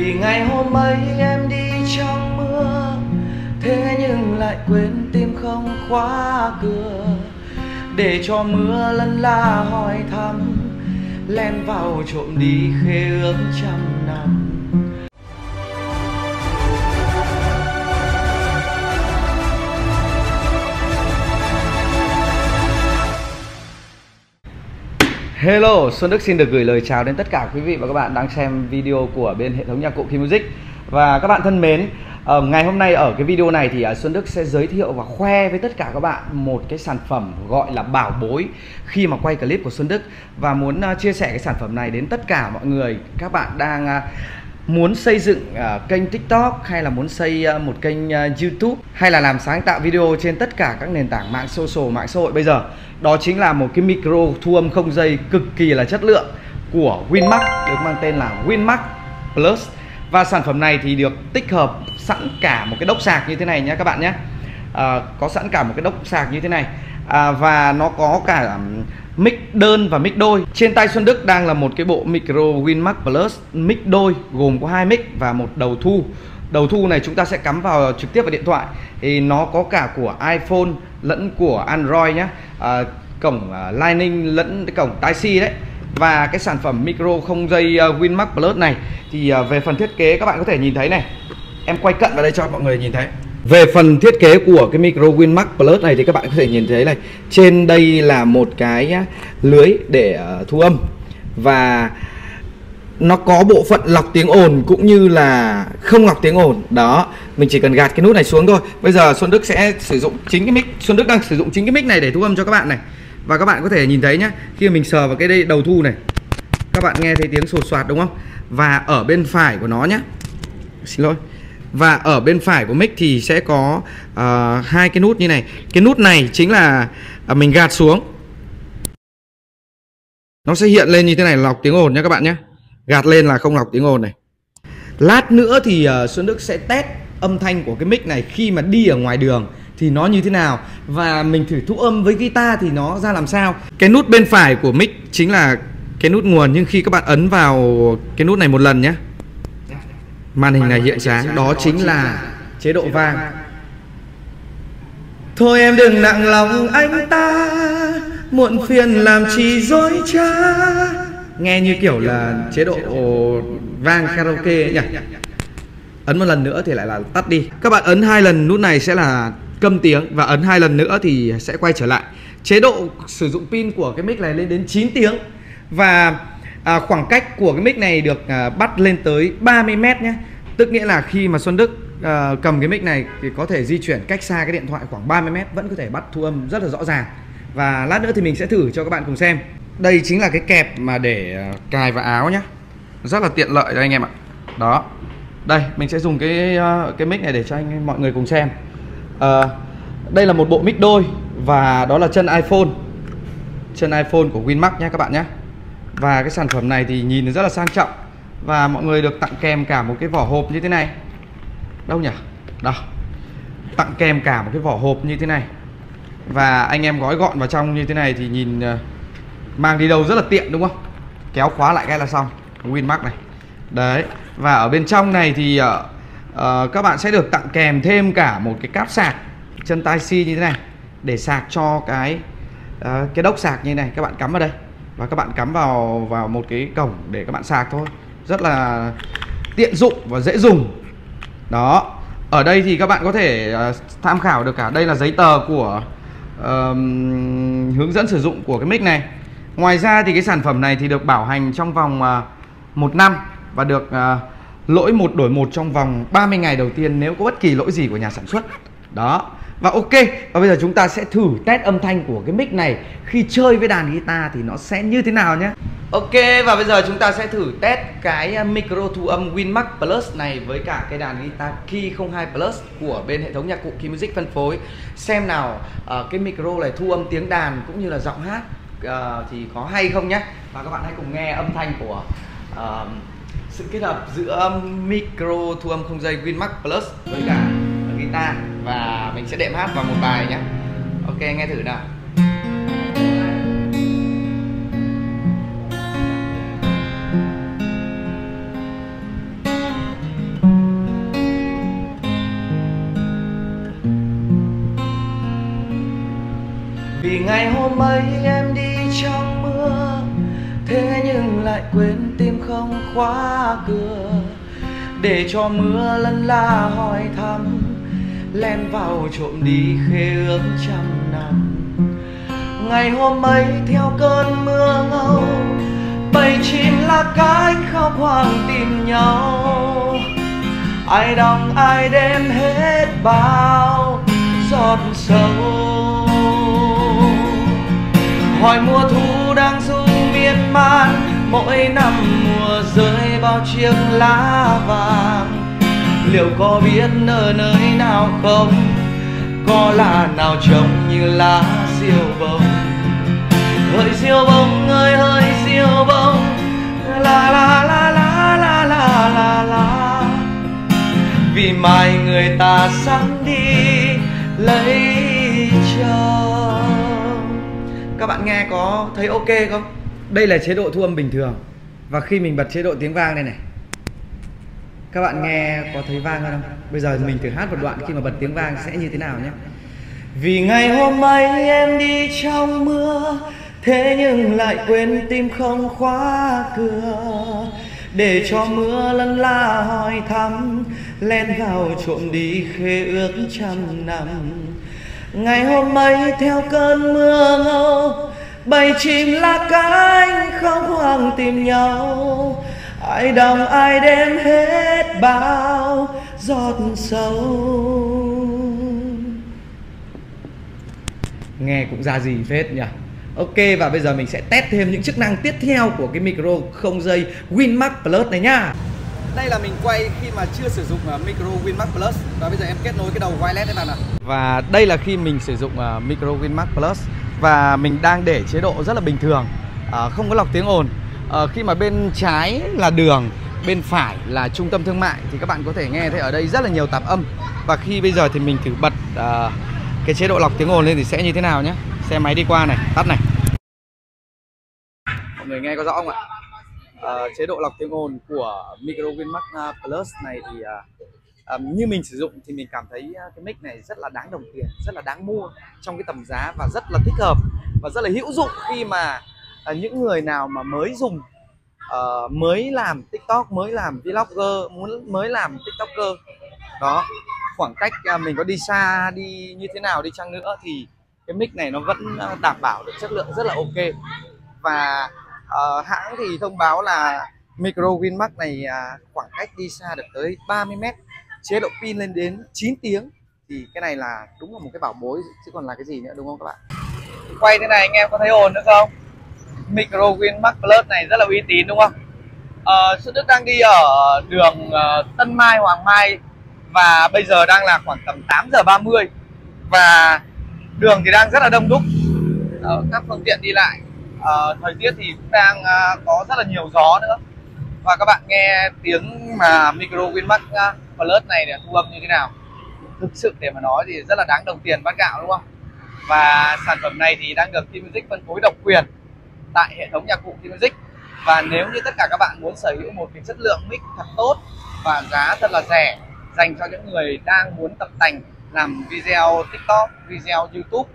Vì ngày hôm ấy em đi trong mưa, thế nhưng lại quên tim không khóa cửa, để cho mưa lân la hỏi thăm, len vào trộm đi khê ước trăm năm. Hello, Xuân Đức xin được gửi lời chào đến tất cả quý vị và các bạn đang xem video của bên hệ thống nhạc cụ King Music. Và các bạn thân mến, ngày hôm nay ở cái video này thì Xuân Đức sẽ giới thiệu và khoe với tất cả các bạn một cái sản phẩm gọi là bảo bối khi mà quay clip của Xuân Đức. Và muốn chia sẻ cái sản phẩm này đến tất cả mọi người, các bạn đang muốn xây dựng kênh TikTok hay là muốn xây một kênh YouTube hay là làm sáng tạo video trên tất cả các nền tảng mạng social, mạng xã hội bây giờ. Đó chính là một cái micro thu âm không dây cực kỳ là chất lượng của Winmark, được mang tên là Winmark Plus. Và sản phẩm này thì được tích hợp sẵn cả một cái đốc sạc như thế này nhé các bạn nhé, có sẵn cả một cái đốc sạc như thế này, và nó có cả mic đơn và mic đôi. Trên tay Xuân Đức đang là một cái bộ micro Winmark Plus mic đôi, gồm có hai mic và một đầu thu. Đầu thu này chúng ta sẽ cắm vào trực tiếp vào điện thoại. Thì nó có cả của iPhone lẫn của Android nhé, cổng Lightning lẫn cái cổng Type-C đấy. Và cái sản phẩm micro không dây Winmark Plus này thì về phần thiết kế các bạn có thể nhìn thấy này. Em quay cận vào đây cho mọi người nhìn thấy. Về phần thiết kế của cái micro Winmark Plus này thì các bạn có thể nhìn thấy này, trên đây là một cái lưới để thu âm, và nó có bộ phận lọc tiếng ồn cũng như là không lọc tiếng ồn. Đó, mình chỉ cần gạt cái nút này xuống thôi. Bây giờ Xuân Đức sẽ sử dụng chính cái mic, Xuân Đức đang sử dụng chính cái mic này để thu âm cho các bạn này. Và các bạn có thể nhìn thấy nhá, khi mình sờ vào cái đây đầu thu này, các bạn nghe thấy tiếng sột soạt đúng không? Và ở bên phải của nó nhá, và ở bên phải của mic thì sẽ có hai cái nút như này. Cái nút này chính là mình gạt xuống, nó sẽ hiện lên như thế này, lọc tiếng ồn nhé các bạn nhé. Gạt lên là không lọc tiếng ồn này. Lát nữa thì Xuân Đức sẽ test âm thanh của cái mic này khi mà đi ở ngoài đường thì nó như thế nào, và mình thử thu âm với guitar thì nó ra làm sao. Cái nút bên phải của mic chính là cái nút nguồn, nhưng khi các bạn ấn vào cái nút này một lần nhé, màn hình này hiện sáng, đó chính là chế độ vang. Thôi em đừng nặng lòng anh ta, muộn phiền làm chi dối trá. Nghe như kiểu là chế độ vang karaoke nhỉ. Ấn một lần nữa thì lại là tắt đi. Các bạn ấn hai lần nút này sẽ là câm tiếng, và ấn hai lần nữa thì sẽ quay trở lại. Chế độ sử dụng pin của cái mic này lên đến 9 tiếng. Và khoảng cách của cái mic này được bắt lên tới 30 m nhé. Tức nghĩa là khi mà Xuân Đức cầm cái mic này thì có thể di chuyển cách xa cái điện thoại khoảng 30 m, vẫn có thể bắt thu âm rất là rõ ràng. Và lát nữa thì mình sẽ thử cho các bạn cùng xem. Đây chính là cái kẹp mà để cài vào áo nhé, rất là tiện lợi đây anh em ạ. Đó, đây mình sẽ dùng cái mic này để cho mọi người cùng xem. Đây là một bộ mic đôi, và đó là chân iPhone của Winmark nhé các bạn nhé. Và cái sản phẩm này thì nhìn rất là sang trọng, và mọi người được tặng kèm cả một cái vỏ hộp như thế này. Đâu nhỉ? Đó, tặng kèm cả một cái vỏ hộp như thế này, và anh em gói gọn vào trong như thế này thì nhìn mang đi đâu rất là tiện đúng không? Kéo khóa lại cái là xong. Winmark này. Đấy. Và ở bên trong này thì các bạn sẽ được tặng kèm thêm cả một cái cáp sạc chân Type-C như thế này, để sạc cho cái đốc sạc như thế này. Các bạn cắm vào đây và các bạn cắm vào một cái cổng để các bạn sạc thôi. Rất là tiện dụng và dễ dùng. Đó, ở đây thì các bạn có thể tham khảo được cả, đây là giấy tờ của hướng dẫn sử dụng của cái mic này. Ngoài ra thì cái sản phẩm này thì được bảo hành trong vòng 1 năm, và được lỗi 1 đổi 1 trong vòng 30 ngày đầu tiên nếu có bất kỳ lỗi gì của nhà sản xuất. Đó. Và ok, và bây giờ chúng ta sẽ thử test âm thanh của cái mic này khi chơi với đàn guitar thì nó sẽ như thế nào nhé. Ok, và bây giờ chúng ta sẽ thử test cái micro thu âm Winmark Plus này với cả cái đàn guitar Key02 Plus của bên hệ thống nhạc cụ King Music phân phối, xem nào cái micro này thu âm tiếng đàn cũng như là giọng hát thì có hay không nhé. Và các bạn hãy cùng nghe âm thanh của sự kết hợp giữa micro thu âm không dây Winmark Plus với cả guitar, và mình sẽ đệm hát vào một bài nhé. Ok, nghe thử nào. Vì ngày hôm ấy em đi trong mưa, thế nhưng lại quên tim không khóa cửa, để cho mưa lân la hỏi thăm, len vào trộm đi khê ước trăm năm. Ngày hôm ấy theo cơn mưa ngâu, bầy chim lá cánh khóc hoang tìm nhau, ai đong ai đếm hết bao giọt sầu. Hỏi mùa thu đang du miên man, mỗi năm mùa rơi bao chiếc lá vàng, liệu có biết ở nơi nào không, có là nào trông như lá diêu bông. Hỡi diêu bông ơi hỡi diêu bông, la la la la la la la la, vì mai người ta sẵn đi lấy chồng. Các bạn nghe có thấy ok không? Đây là chế độ thu âm bình thường. Và khi mình bật chế độ tiếng vang này này, các bạn nghe có thấy vang hơn không? Bây giờ mình thử hát một đoạn khi mà bật tiếng vang sẽ như thế nào nhé. Vì ngày hôm ấy em đi trong mưa, thế nhưng lại quên tim không khóa cửa, để cho mưa lân la hỏi thăm, len vào trộm đi khê ước trăm năm. Ngày hôm ấy theo cơn mưa ngâu, bầy chim lá cánh không hoang tìm nhau, ai đong ai đếm hết bao giọt sầu. Nghe cũng ra gì phết nhỉ. Ok, và bây giờ mình sẽ test thêm những chức năng tiếp theo của cái micro không dây WinMark Plus này nhá. Đây là mình quay khi mà chưa sử dụng micro WinMark Plus. Và bây giờ em kết nối cái đầu wireless đấy bạn ạ. Và đây là khi mình sử dụng micro WinMark Plus. Và mình đang để chế độ rất là bình thường, không có lọc tiếng ồn. Khi mà bên trái là đường, bên phải là trung tâm thương mại, thì các bạn có thể nghe thấy ở đây rất là nhiều tạp âm. Và khi bây giờ thì mình thử bật cái chế độ lọc tiếng ồn lên thì sẽ như thế nào nhé. Xe máy đi qua này, tắt này. Mọi người nghe có rõ không ạ? Chế độ lọc tiếng ồn của micro WinMark Plus này thì như mình sử dụng thì mình cảm thấy cái mic này rất là đáng đồng tiền, rất là đáng mua trong cái tầm giá, và rất là thích hợp và rất là hữu dụng khi mà những người nào mà mới dùng, mới làm TikTok, mới làm vlogger, mới làm TikToker đó. Khoảng cách mình có đi xa, đi như thế nào đi chăng nữa thì cái mic này nó vẫn đảm bảo được chất lượng rất là ok. Và hãng thì thông báo là micro WinMark này khoảng cách đi xa được tới 30 mét, chế độ pin lên đến 9 tiếng. Thì cái này là đúng là một cái bảo bối chứ còn là cái gì nữa, đúng không các bạn? Quay thế này anh em có thấy ồn nữa không? Micro WinMark Plus này rất là uy tín đúng không? Xuân Đức đang đi ở đường Tân Mai, Hoàng Mai, và bây giờ đang là khoảng tầm 8 giờ 30, và đường thì đang rất là đông đúc, các phương tiện đi lại. Thời tiết thì cũng đang có rất là nhiều gió nữa. Và các bạn nghe tiếng mà micro WinMark Plus này để thu âm như thế nào. Thực sự để mà nói thì rất là đáng đồng tiền bát gạo đúng không? Và sản phẩm này thì đang được T-Music phân phối độc quyền tại hệ thống nhạc cụ T-Music. Và nếu như tất cả các bạn muốn sở hữu một cái chất lượng mic thật tốt và giá thật là rẻ, dành cho những người đang muốn tập tành làm video TikTok, video YouTube,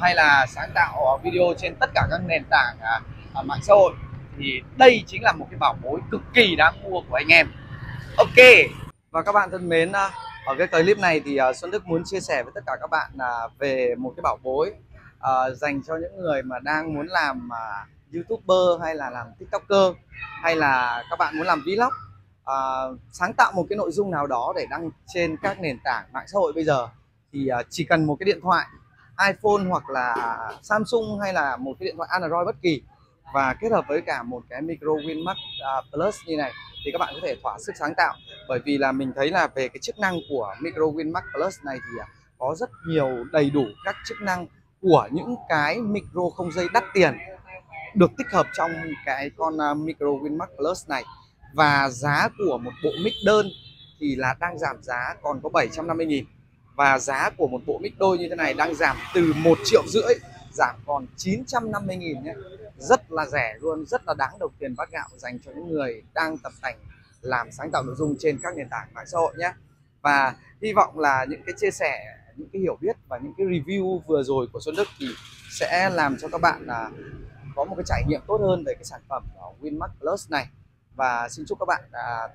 hay là sáng tạo video trên tất cả các nền tảng mạng xã hội, thì đây chính là một cái bảo bối cực kỳ đáng mua của anh em. Ok, và các bạn thân mến, ở cái clip này thì Xuân Đức muốn chia sẻ với tất cả các bạn về một cái bảo bối dành cho những người mà đang muốn làm YouTuber hay là làm TikToker, hay là các bạn muốn làm vlog, sáng tạo một cái nội dung nào đó để đăng trên các nền tảng mạng xã hội bây giờ. Thì chỉ cần một cái điện thoại iPhone hoặc là Samsung, hay là một cái điện thoại Android bất kỳ, và kết hợp với cả một cái micro WinMark Plus như này, thì các bạn có thể thỏa sức sáng tạo. Bởi vì là mình thấy là về cái chức năng của micro WinMark Plus này thì có rất nhiều, đầy đủ các chức năng của những cái micro không dây đắt tiền được tích hợp trong cái con micro WinMark Plus này. Và giá của một bộ mic đơn thì là đang giảm giá còn có 750.000, và giá của một bộ mic đôi như thế này đang giảm từ 1,5 triệu giảm còn 950.000 nhé. Rất là rẻ luôn, rất là đáng đồng tiền bát gạo dành cho những người đang tập tành làm sáng tạo nội dung trên các nền tảng mạng xã hội nhé. Và hy vọng là những cái chia sẻ những cái hiểu biết và những cái review vừa rồi của Xuân Đức thì sẽ làm cho các bạn là có một cái trải nghiệm tốt hơn về cái sản phẩm của Winmark Plus này. Và xin chúc các bạn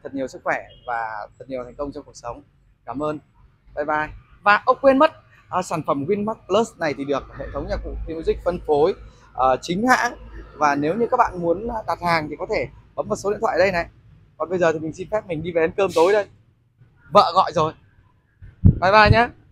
thật nhiều sức khỏe và thật nhiều thành công trong cuộc sống. Cảm ơn. Bye bye. Và quên mất, sản phẩm Winmark Plus này thì được hệ thống nhạc cụ Music phân phối chính hãng. Và nếu như các bạn muốn đặt hàng thì có thể bấm vào số điện thoại đây này. Còn bây giờ thì mình xin phép mình đi về ăn cơm tối đây. Vợ gọi rồi. Bye bye nhé.